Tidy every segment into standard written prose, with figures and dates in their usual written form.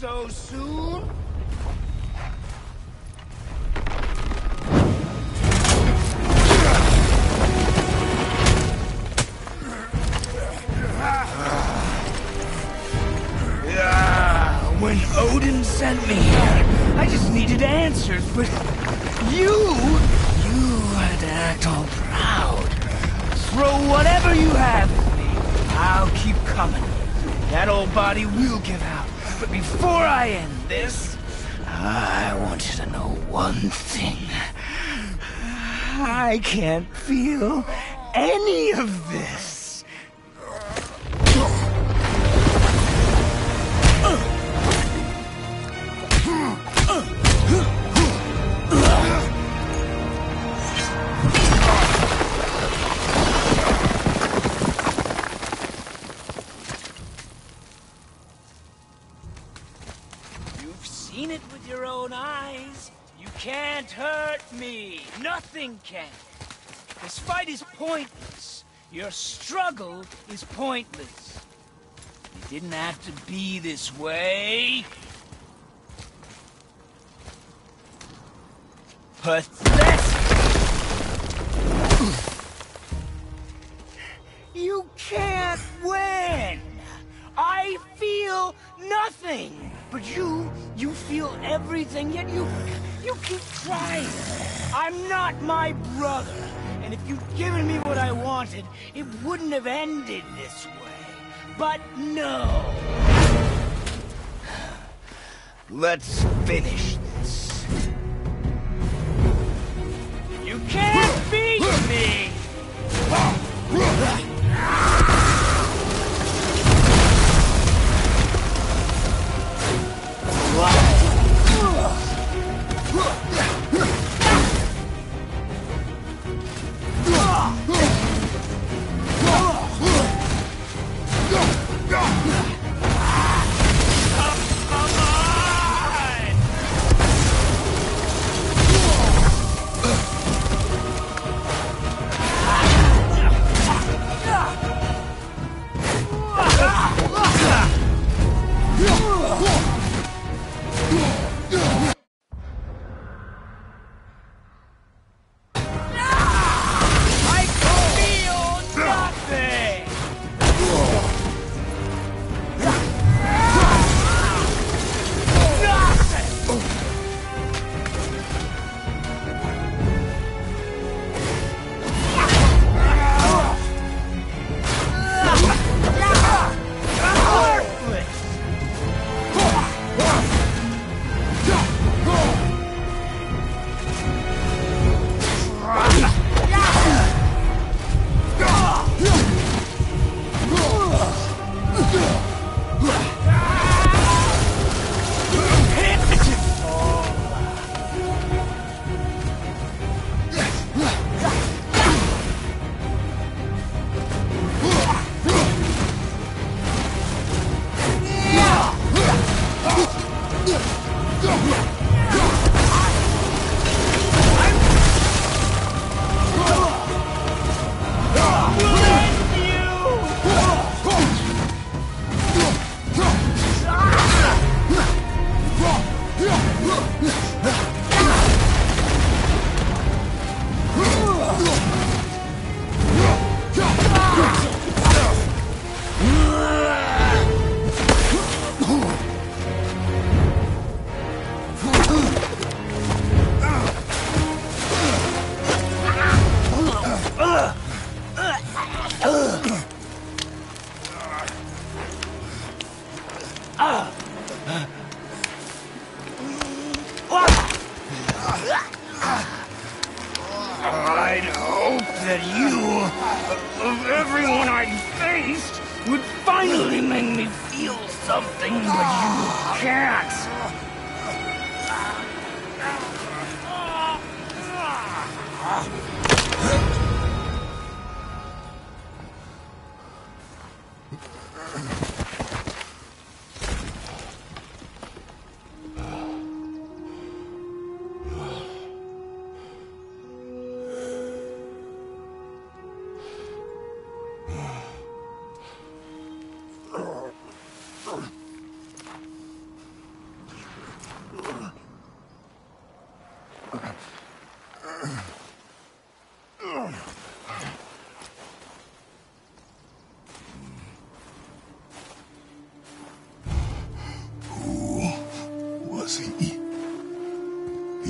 so soon? When Odin sent me here, I just needed answers, but you had to act all proud. Throw whatever you have at me. I'll keep coming. That old body will give out. But before I end this, I want you to know one thing. I can't feel any of this. Can. This fight is pointless. Your struggle is pointless. It didn't have to be this way. Pathetic! You can't win! I feel nothing! But you feel everything, yet you keep trying. I'm not my brother, and if you'd given me what I wanted, it wouldn't have ended this way. But no. Let's finish this. You can't beat me! I'd hoped that you, of everyone I'd faced, would finally make me feel something, but you can't.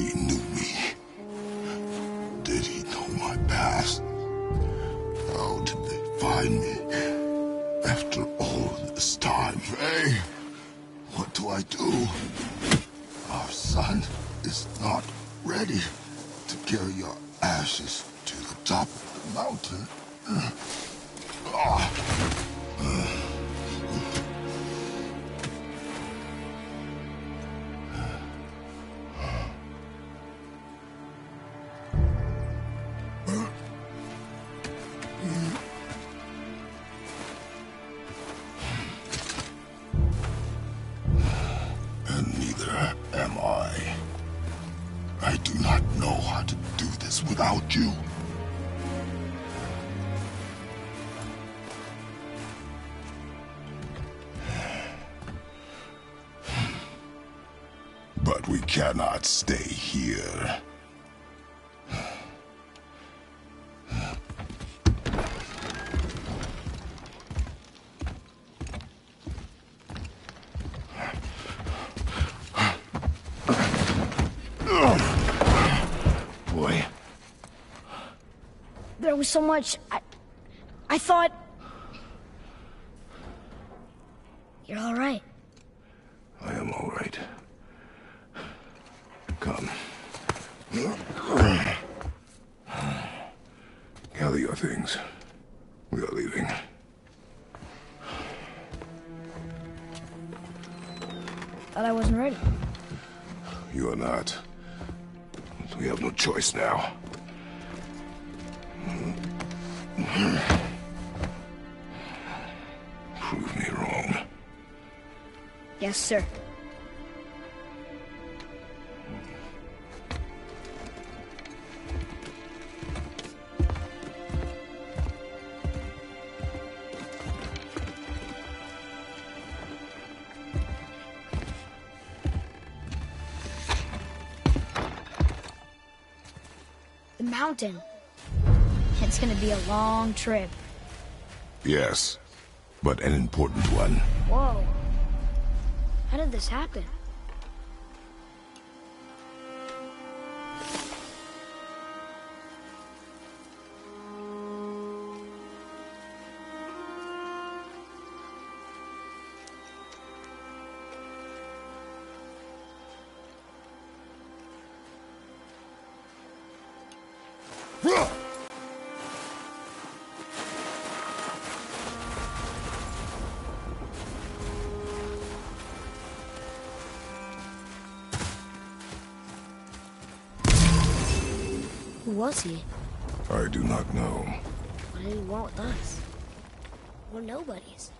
he knew me? Did he know my past? How did they find me after all this time? Hey, what do I do? Our son is not ready to carry your ashes to the top of the mountain. Cannot stay here. Boy. There was so much. I thought... You're all right. I am all right. Come. Gather your things. We are leaving. Thought I wasn't ready. You are not. We have no choice now. Prove me wrong. Yes, sir. Mountain. It's gonna be a long trip. Yes, but an important one. Whoa. How did this happen? Was he? I do not know. What did he want with us? We're nobodies.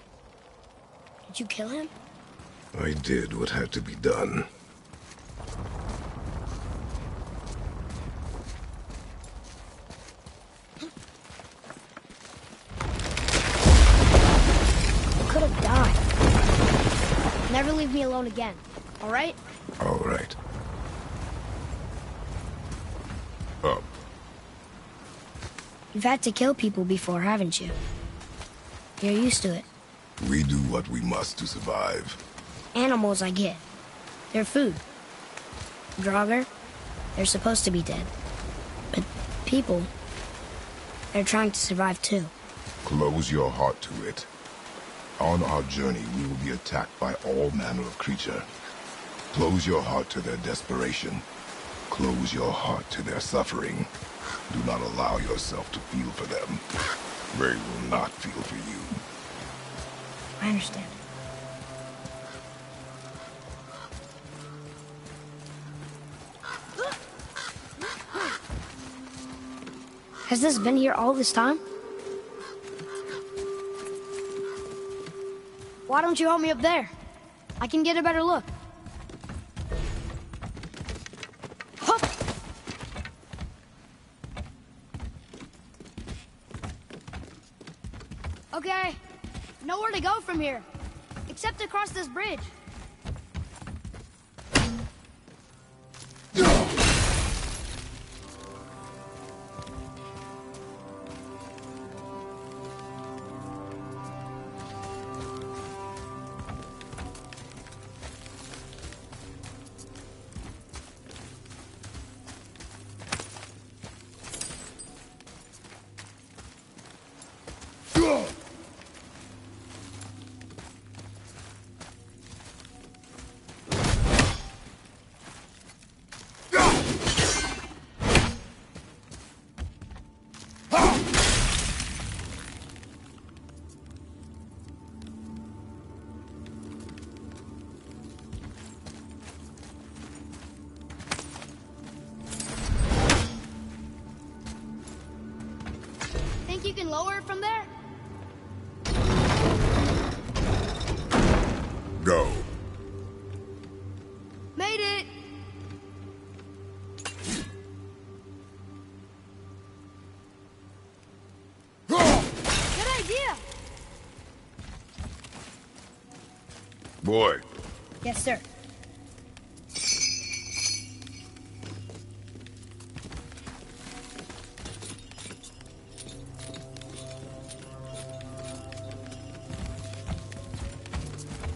Did you kill him? I did what had to be done. You could have died. Never leave me alone again, all right? All right. Up. You've had to kill people before, haven't you? You're used to it. We do what we must to survive. Animals I get. They're food. Draugr, they're supposed to be dead. But people, they're trying to survive too. Close your heart to it. On our journey, we will be attacked by all manner of creature. Close your heart to their desperation. Close your heart to their suffering. Do not allow yourself to feel for them. They will not feel for you. I understand. Has this been here all this time? Why don't you help me up there? I can get a better look. Okay, nowhere to go from here, except across this bridge. go. Made it! Good idea! Boy. Yes, sir.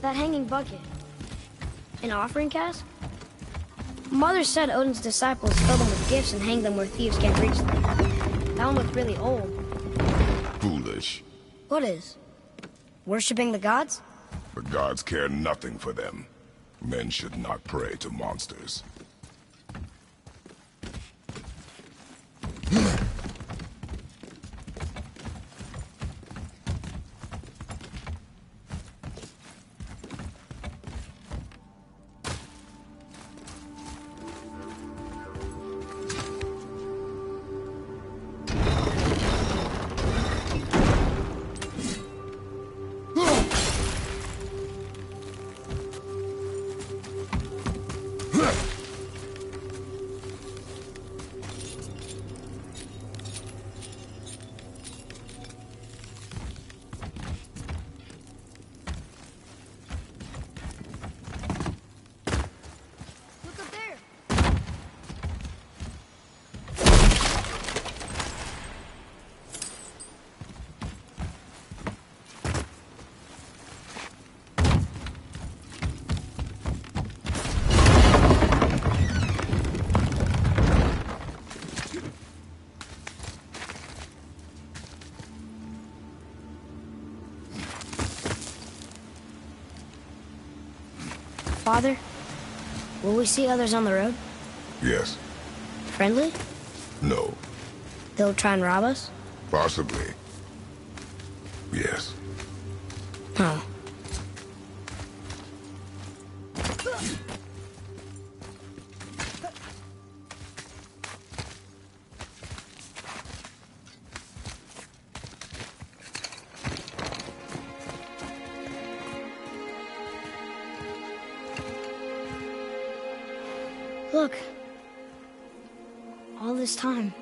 That hanging bucket. An offering cask? Mother said Odin's disciples filled them with gifts and hanged them where thieves can't reach them. That one looked really old. Foolish. What is? Worshipping the gods? The gods care nothing for them. Men should not pray to monsters. Father, will we see others on the road? Yes. Friendly? No. They'll try and rob us? Possibly. Yes. Oh. Look, all this time,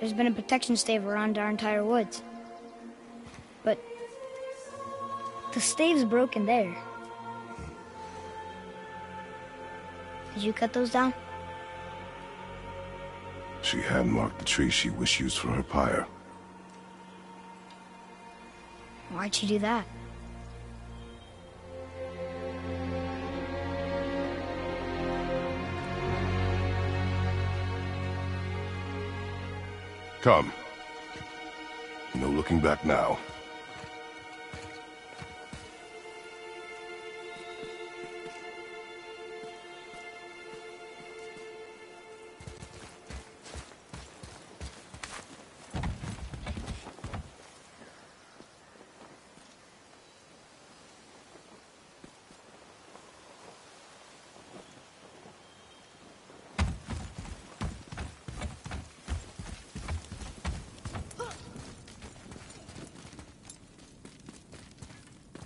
there's been a protection stave around our entire woods. But the stave's broken there. Did you cut those down? She had marked the tree she wished used for her pyre. Why'd she do that? Come. No looking back now.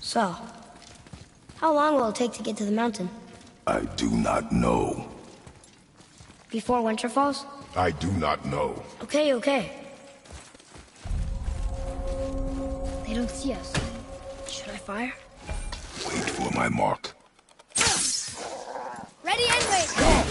So, how long will it take to get to the mountain? I do not know. Before winter falls? I do not know. Okay, okay. They don't see us. Should I fire? Wait for my mark. Ready and wait! Go! Go!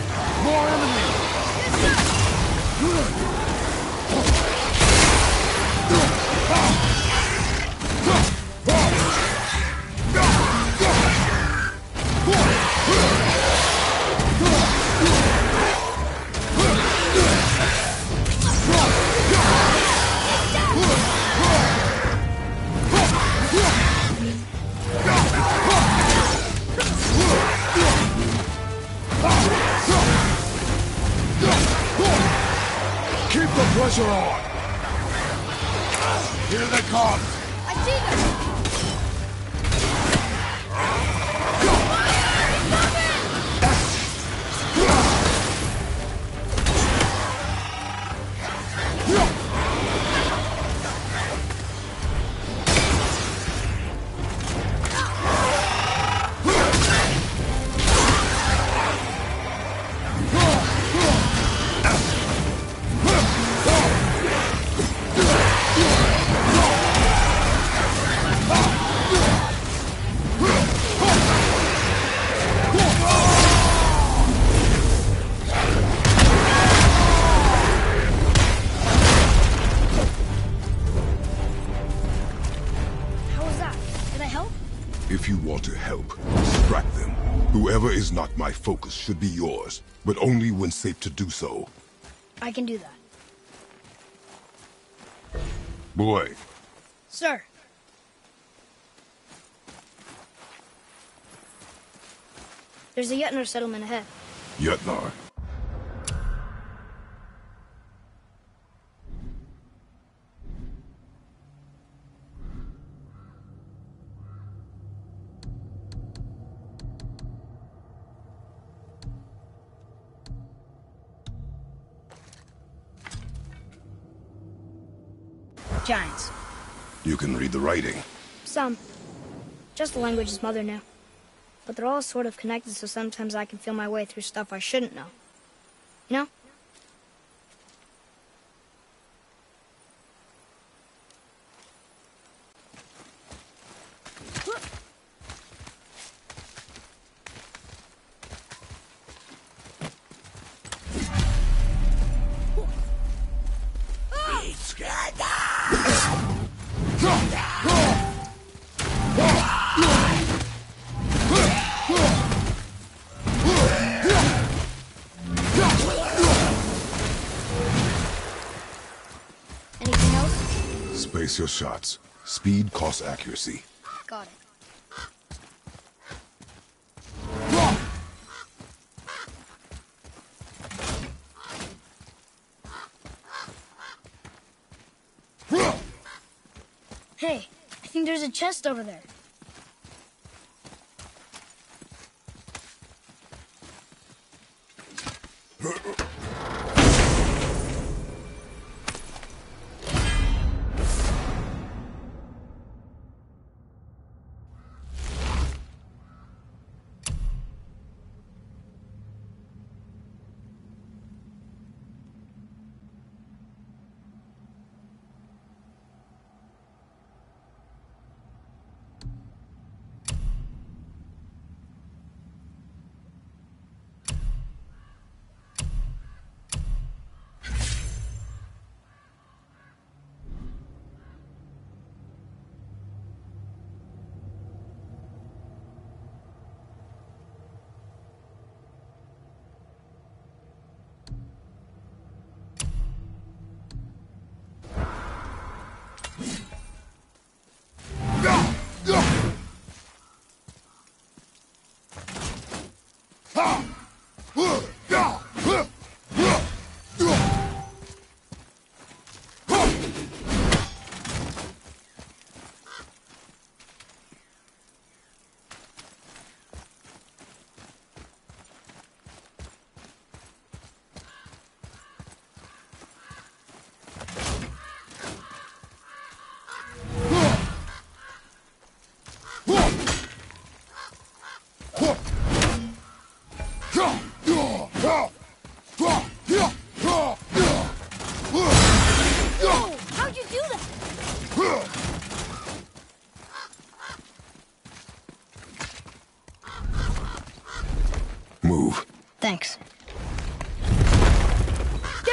More enemies! Pressure on! Here they come! I see them! Not my focus should be yours, but only when safe to do so. I can do that. Boy. Sir. There's a Yetnar settlement ahead. Yetnar? Giants. You can read the writing? Some. Just the language his mother knew. But they're all sort of connected, so sometimes I can feel my way through stuff I shouldn't know. You know? Space your shots. Speed costs accuracy. Got it. Hey, I think there's a chest over there. Thanks.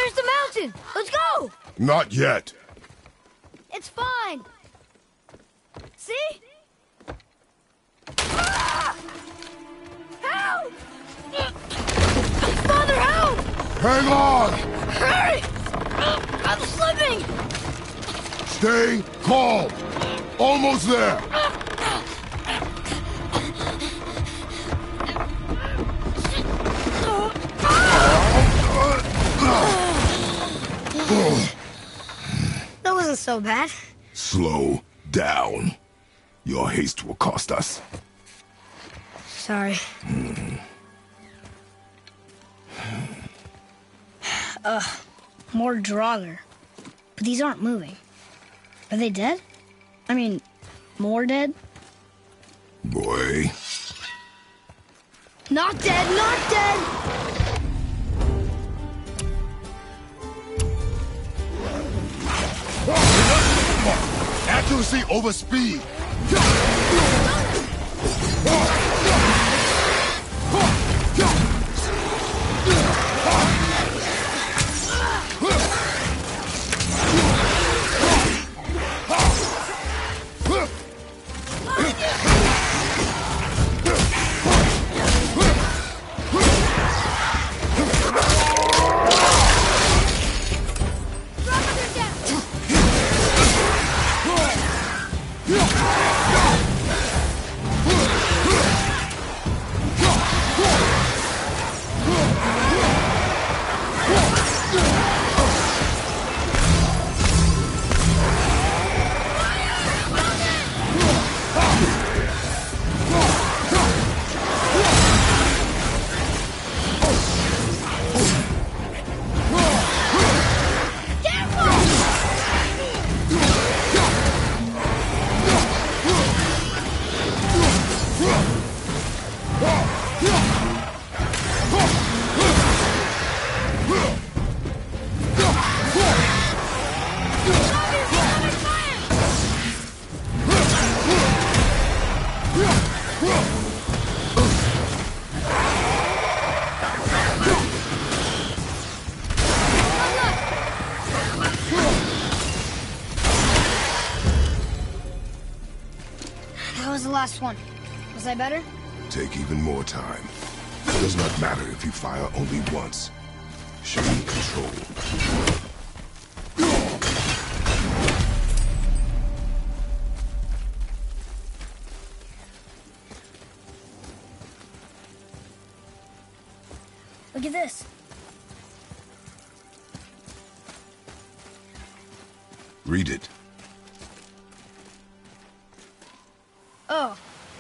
There's the mountain! Let's go! Not yet. It's fine. See? Ah! Help! Father, help! Hang on! Hurry! I'm slipping! Stay calm! Almost there! That wasn't so bad. Slow down. Your haste will cost us. Sorry. More Draugr. But these aren't moving. Are they dead? I mean, more dead? Boy. Not dead, not dead! Accuracy over speed. Last one. Was I better? Take even more time. It does not matter if you fire only once. Show me control. Look at this. Read it.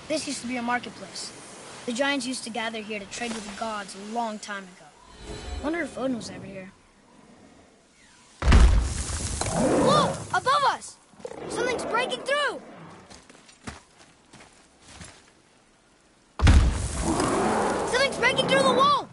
This used to be a marketplace. The giants used to gather here to trade with the gods a long time ago. Wonder if Odin was ever here. Whoa! Above us! Something's breaking through! Something's breaking through the wall!